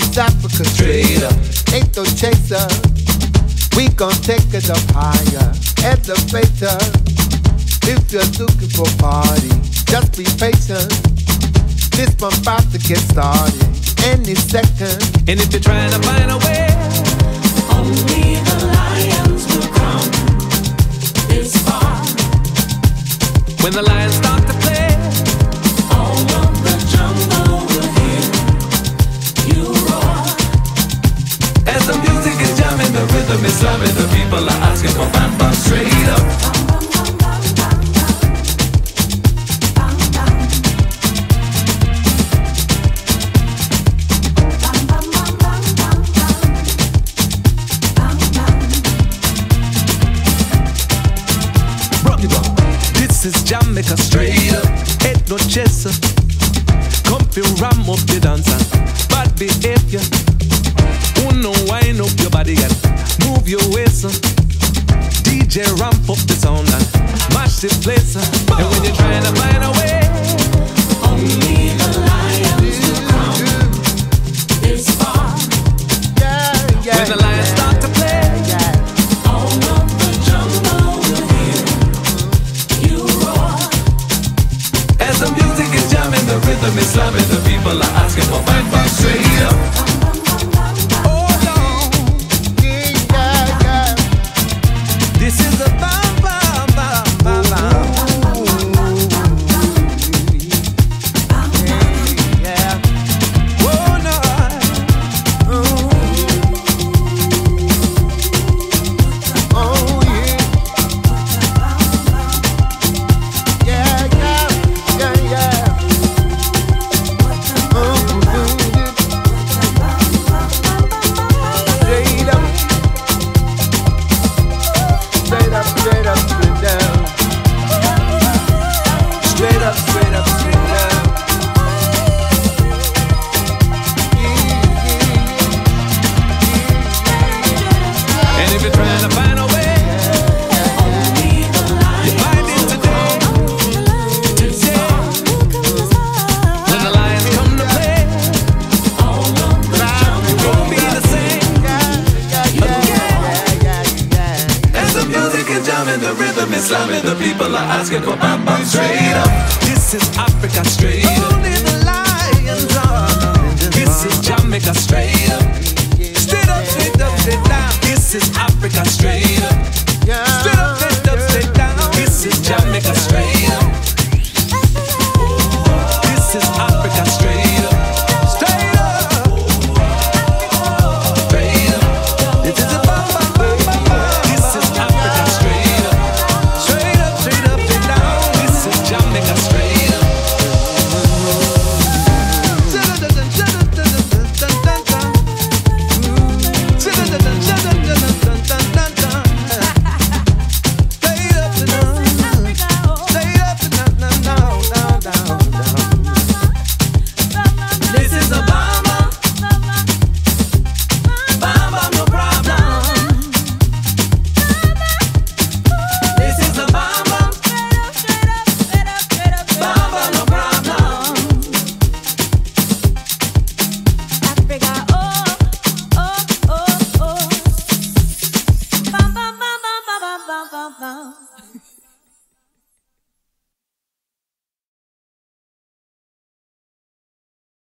Southeast Africa. Straight up. Ain't no chaser. We gon' take it up higher. Elevator. If you're looking for party, just be patient. This one's about to get started any second. And if you're trying to find a way, only the lions will come this far. When the lions start to play, all of the jungle will hear you roar. As the music is jamming, the rhythm is slamming, the people are asking for bam bam. Straight up. This is Jamaica, straight up. Ain't no chaser. Come feel ram up the dancer. Bad behavior. Uno wind up your body and move your waist. DJ ramp up the sound and mash the place. And when you're trying to find a way, only the lions will come this far. Yeah. When the lions start to play, all of the jungle will hear you roar. As the music is jamming, the rhythm is slamming, the people are asking for fine fun. Straight up. This is a bam bam bam bam bam. Yeah. Oh no. Ooh. Oh yeah. Yeah yeah yeah yeah. Oh. Straight up. Straight up, straight down. Straight up, straight up, straight down. And if you're trying to find a way, you find it today. When the lions come to play, it won't be the same. As the music is jamming, the rhythm is slamming, the people are asking for bam bam. Straight up. This is Africa, straight up.